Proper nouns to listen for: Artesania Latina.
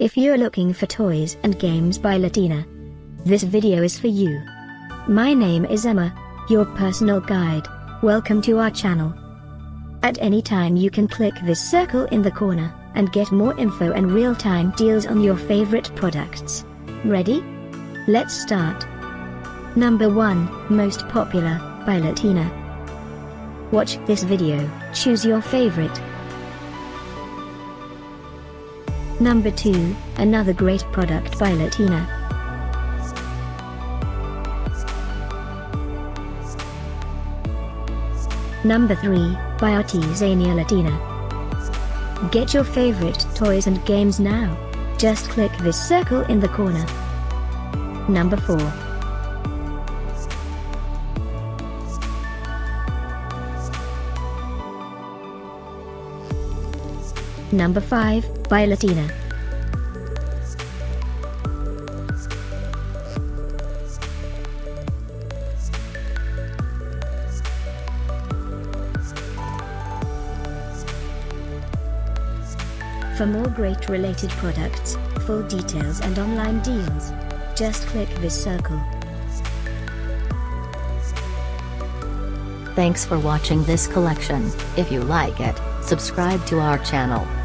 If you're looking for toys and games by Latina, this video is for you. My name is Emma, your personal guide. Welcome to our channel. At any time you can click this circle in the corner, and get more info and real-time deals on your favorite products. Ready? Let's start. Number 1, Most Popular, by Latina. Watch this video, choose your favorite. Number 2, Another Great Product by Latina. Number 3, by Artesania Latina. Get your favorite toys and games now. Just click this circle in the corner. Number 4. Number 5, by Latina. For more great related products, full details and online deals, just click this circle. Thanks for watching this collection. If you like it, subscribe to our channel.